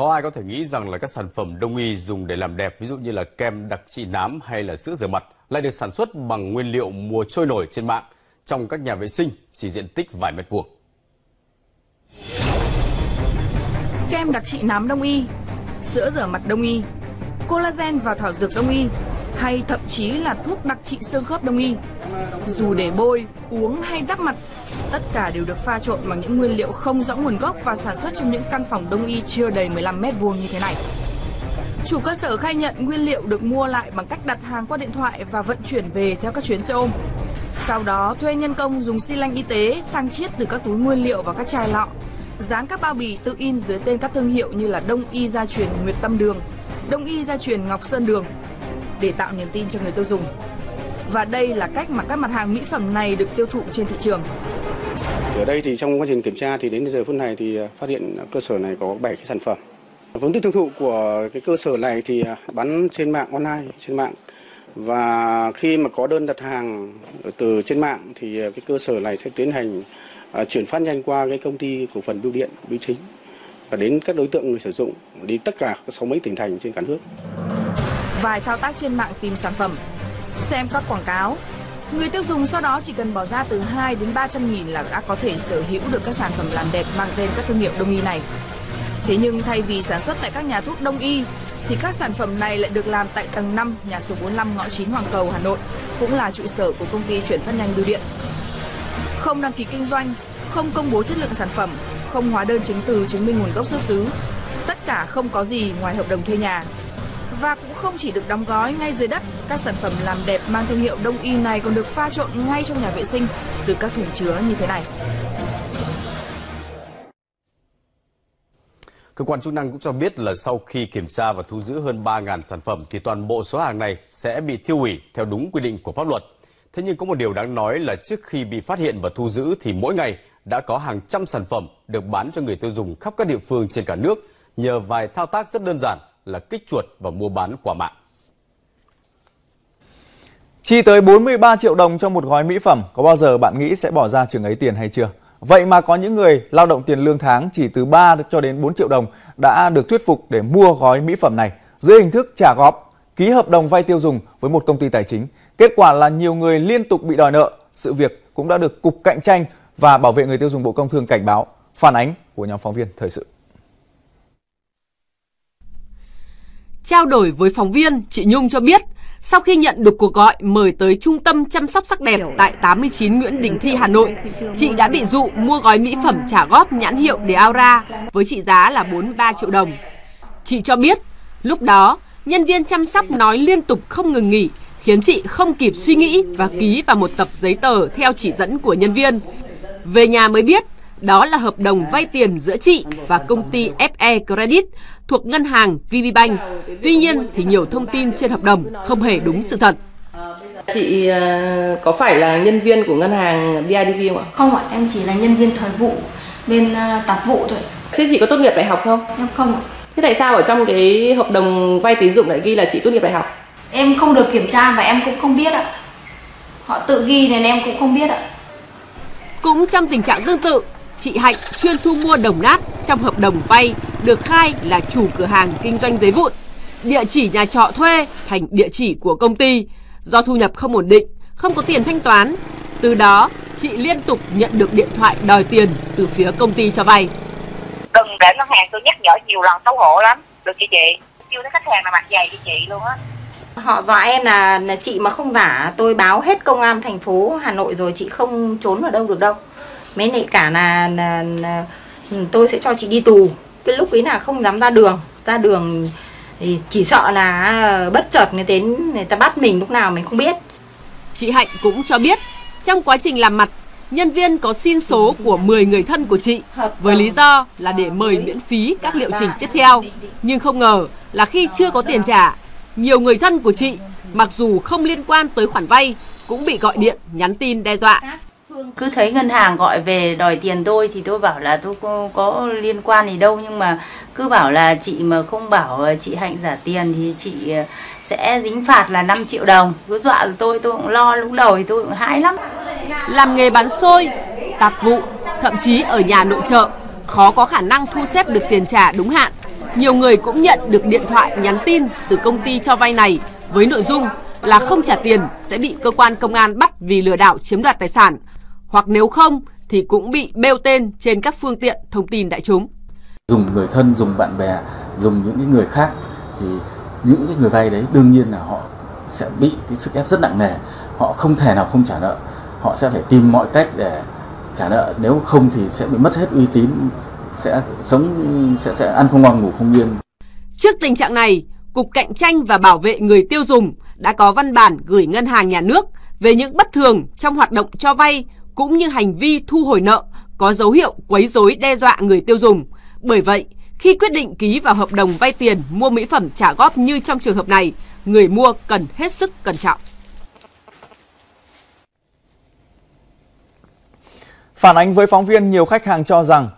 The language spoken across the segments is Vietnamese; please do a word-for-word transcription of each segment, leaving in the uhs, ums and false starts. Khó ai có thể nghĩ rằng là các sản phẩm đông y dùng để làm đẹp, ví dụ như là kem đặc trị nám hay là sữa rửa mặt, lại được sản xuất bằng nguyên liệu mua trôi nổi trên mạng trong các nhà vệ sinh chỉ diện tích vài mét vuông. Kem đặc trị nám đông y, sữa rửa mặt đông y, collagen và thảo dược đông y, hay thậm chí là thuốc đặc trị xương khớp đông y. Dù để bôi, uống hay đắp mặt, tất cả đều được pha trộn bằng những nguyên liệu không rõ nguồn gốc và sản xuất trong những căn phòng đông y chưa đầy mười lăm mét vuông như thế này. Chủ cơ sở khai nhận nguyên liệu được mua lại bằng cách đặt hàng qua điện thoại và vận chuyển về theo các chuyến xe ôm. Sau đó thuê nhân công dùng xi lanh y tế sang chiết từ các túi nguyên liệu vào các chai lọ, dán các bao bì tự in dưới tên các thương hiệu như là Đông Y gia truyền Nguyệt Tâm Đường, Đông Y gia truyền Ngọc Sơn Đường để tạo niềm tin cho người tiêu dùng. Và đây là cách mà các mặt hàng mỹ phẩm này được tiêu thụ trên thị trường. Ở đây thì trong quá trình kiểm tra thì đến giờ phút này thì phát hiện cơ sở này có bảy cái sản phẩm. Phương thức tiêu thụ của cái cơ sở này thì bán trên mạng online, trên mạng. Và khi mà có đơn đặt hàng từ trên mạng thì cái cơ sở này sẽ tiến hành chuyển phát nhanh qua cái công ty cổ phần bưu điện, bưu chính và đến các đối tượng người sử dụng đi tất cả các sáu mấy tỉnh thành trên cả nước. Vài thao tác trên mạng tìm sản phẩm, xem các quảng cáo, người tiêu dùng sau đó chỉ cần bỏ ra từ hai đến ba trăm nghìn là đã có thể sở hữu được các sản phẩm làm đẹp mang tên các thương hiệu đông y này. Thế nhưng thay vì sản xuất tại các nhà thuốc đông y, thì các sản phẩm này lại được làm tại tầng năm, nhà số bốn mươi lăm ngõ chín Hoàng Cầu, Hà Nội, cũng là trụ sở của công ty chuyển phát nhanh bưu điện. Không đăng ký kinh doanh, không công bố chất lượng sản phẩm, không hóa đơn chứng từ chứng minh nguồn gốc xuất xứ. Tất cả không có gì ngoài hợp đồng thuê nhà. Và cũng không chỉ được đóng gói ngay dưới đất, các sản phẩm làm đẹp mang thương hiệu đông y này còn được pha trộn ngay trong nhà vệ sinh từ các thùng chứa như thế này. Cơ quan chức năng cũng cho biết là sau khi kiểm tra và thu giữ hơn ba nghìn sản phẩm thì toàn bộ số hàng này sẽ bị tiêu hủy theo đúng quy định của pháp luật. Thế nhưng có một điều đáng nói là trước khi bị phát hiện và thu giữ thì mỗi ngày đã có hàng trăm sản phẩm được bán cho người tiêu dùng khắp các địa phương trên cả nước nhờ vài thao tác rất đơn giản là kích chuột và mua bán qua mạng. Chi tới bốn mươi ba triệu đồng cho một gói mỹ phẩm, có bao giờ bạn nghĩ sẽ bỏ ra chừng ấy tiền hay chưa? Vậy mà có những người lao động tiền lương tháng chỉ từ ba cho đến bốn triệu đồng đã được thuyết phục để mua gói mỹ phẩm này dưới hình thức trả góp, ký hợp đồng vay tiêu dùng với một công ty tài chính. Kết quả là nhiều người liên tục bị đòi nợ. Sự việc cũng đã được Cục Cạnh tranh và Bảo vệ người tiêu dùng Bộ Công Thương cảnh báo. Phản ánh của nhóm phóng viên Thời sự. Trao đổi với phóng viên, chị Nhung cho biết, sau khi nhận được cuộc gọi mời tới trung tâm chăm sóc sắc đẹp tại tám mươi chín Nguyễn Đình Thi, Hà Nội, chị đã bị dụ mua gói mỹ phẩm trả góp nhãn hiệu Deaura với trị giá là bốn mươi ba triệu đồng. Chị cho biết, lúc đó, nhân viên chăm sóc nói liên tục không ngừng nghỉ, khiến chị không kịp suy nghĩ và ký vào một tập giấy tờ theo chỉ dẫn của nhân viên. Về nhà mới biết, đó là hợp đồng vay tiền giữa chị và công ty ép e Credit thuộc ngân hàng Vivibank. Tuy nhiên thì nhiều thông tin trên hợp đồng không hề đúng sự thật. Chị có phải là nhân viên của ngân hàng bê i đê vê không ạ? Không ạ, em chỉ là nhân viên thời vụ bên tạp vụ thôi. Thế chị có tốt nghiệp đại học không? Em không ạ. Thế tại sao ở trong cái hợp đồng vay tín dụng lại ghi là chị tốt nghiệp đại học? Em không được kiểm tra và em cũng không biết ạ. Họ tự ghi nên em cũng không biết ạ. Cũng trong tình trạng tương tự, chị Hạnh chuyên thu mua đồng nát trong hợp đồng vay được khai là chủ cửa hàng kinh doanh giấy vụn. Địa chỉ nhà trọ thuê thành địa chỉ của công ty. Do thu nhập không ổn định, không có tiền thanh toán. Từ đó, chị liên tục nhận được điện thoại đòi tiền từ phía công ty cho vay. Đừng để ngân hàng, tôi nhắc nhở nhiều lần, xấu hổ lắm. Được chị chị, kêu đến khách hàng là mặt dày cho chị luôn á. Họ dọa em là, là chị mà không giả, tôi báo hết công an thành phố Hà Nội rồi, chị không trốn ở đâu được đâu. Mấy này cả là, là, là tôi sẽ cho chị đi tù. Cái lúc ấy là không dám ra đường. Ra đường thì chỉ sợ là bất chợt người đến người ta bắt mình lúc nào mình không biết. Chị Hạnh cũng cho biết trong quá trình làm mặt, nhân viên có xin số của mười người thân của chị với lý do là để mời miễn phí các liệu trình tiếp theo. Nhưng không ngờ là khi chưa có tiền trả, nhiều người thân của chị mặc dù không liên quan tới khoản vay cũng bị gọi điện nhắn tin đe dọa. Cứ thấy ngân hàng gọi về đòi tiền tôi thì tôi bảo là tôi có, có liên quan gì đâu, nhưng mà cứ bảo là chị mà không bảo chị Hạnh giả tiền thì chị sẽ dính phạt là năm triệu đồng. Cứ dọa tôi, tôi cũng lo, lúc đầu thì tôi cũng hãi lắm. Làm nghề bán xôi, tạp vụ, thậm chí ở nhà nội trợ, khó có khả năng thu xếp được tiền trả đúng hạn. nhiều người cũng nhận được điện thoại nhắn tin từ công ty cho vay này với nội dung là không trả tiền sẽ bị cơ quan công an bắt vì lừa đảo chiếm đoạt tài sản, hoặc nếu không thì cũng bị bêu tên trên các phương tiện thông tin đại chúng. Dùng người thân, dùng bạn bè, dùng những người khác thì những cái người vay đấy đương nhiên là họ sẽ bị cái sức ép rất nặng nề, họ không thể nào không trả nợ, họ sẽ phải tìm mọi cách để trả nợ, nếu không thì sẽ bị mất hết uy tín, sẽ sống sẽ sẽ ăn không ngon ngủ không yên. Trước tình trạng này, Cục Cạnh tranh và Bảo vệ người tiêu dùng đã có văn bản gửi Ngân hàng Nhà nước về những bất thường trong hoạt động cho vay cũng như hành vi thu hồi nợ có dấu hiệu quấy rối đe dọa người tiêu dùng. Bởi vậy, khi quyết định ký vào hợp đồng vay tiền mua mỹ phẩm trả góp như trong trường hợp này, người mua cần hết sức cẩn trọng. Phản ánh với phóng viên, nhiều khách hàng cho rằng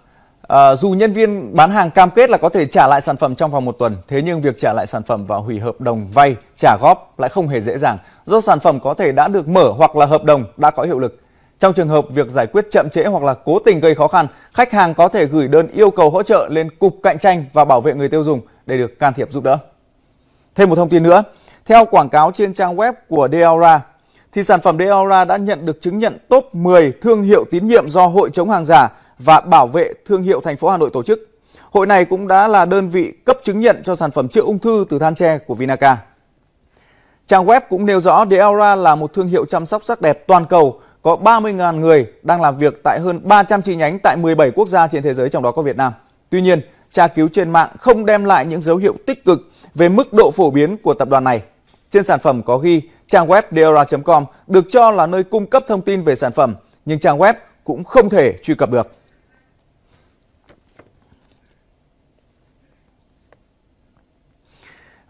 à, dù nhân viên bán hàng cam kết là có thể trả lại sản phẩm trong vòng một tuần, thế nhưng việc trả lại sản phẩm và hủy hợp đồng vay trả góp lại không hề dễ dàng, do sản phẩm có thể đã được mở hoặc là hợp đồng đã có hiệu lực. Trong trường hợp việc giải quyết chậm trễ hoặc là cố tình gây khó khăn, khách hàng có thể gửi đơn yêu cầu hỗ trợ lên Cục Cạnh tranh và Bảo vệ người tiêu dùng để được can thiệp giúp đỡ. Thêm một thông tin nữa, theo quảng cáo trên trang web của Deaura, thì sản phẩm Deaura đã nhận được chứng nhận top mười thương hiệu tín nhiệm do Hội chống hàng giả và Bảo vệ thương hiệu thành phố Hà Nội tổ chức. Hội này cũng đã là đơn vị cấp chứng nhận cho sản phẩm chữa ung thư từ than tre của Vinaca. Trang web cũng nêu rõ Deaura là một thương hiệu chăm sóc sắc đẹp toàn cầu, có ba mươi nghìn người đang làm việc tại hơn ba trăm chi nhánh tại mười bảy quốc gia trên thế giới, trong đó có Việt Nam. Tuy nhiên, tra cứu trên mạng không đem lại những dấu hiệu tích cực về mức độ phổ biến của tập đoàn này. Trên sản phẩm có ghi trang web deaura chấm com được cho là nơi cung cấp thông tin về sản phẩm, nhưng trang web cũng không thể truy cập được.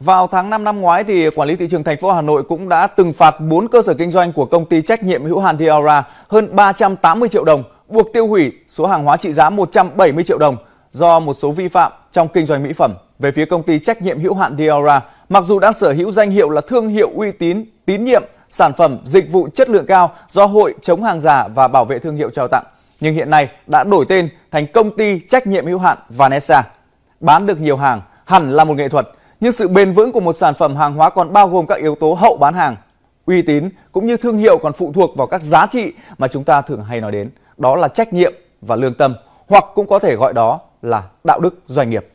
Vào tháng năm năm ngoái, thì Quản lý thị trường thành phố Hà Nội cũng đã từng phạt bốn cơ sở kinh doanh của công ty trách nhiệm hữu hạn Deaura hơn ba trăm tám mươi triệu đồng, buộc tiêu hủy số hàng hóa trị giá một trăm bảy mươi triệu đồng do một số vi phạm trong kinh doanh mỹ phẩm. Về phía công ty trách nhiệm hữu hạn Deaura, mặc dù đang sở hữu danh hiệu là thương hiệu uy tín, tín nhiệm, sản phẩm, dịch vụ chất lượng cao do Hội chống hàng giả và Bảo vệ thương hiệu trao tặng, nhưng hiện nay đã đổi tên thành công ty trách nhiệm hữu hạn Vanessa. Bán được nhiều hàng hẳn là một nghệ thuật, nhưng sự bền vững của một sản phẩm hàng hóa còn bao gồm các yếu tố hậu bán hàng. Uy tín cũng như thương hiệu còn phụ thuộc vào các giá trị mà chúng ta thường hay nói đến, đó là trách nhiệm và lương tâm, hoặc cũng có thể gọi đó là đạo đức doanh nghiệp.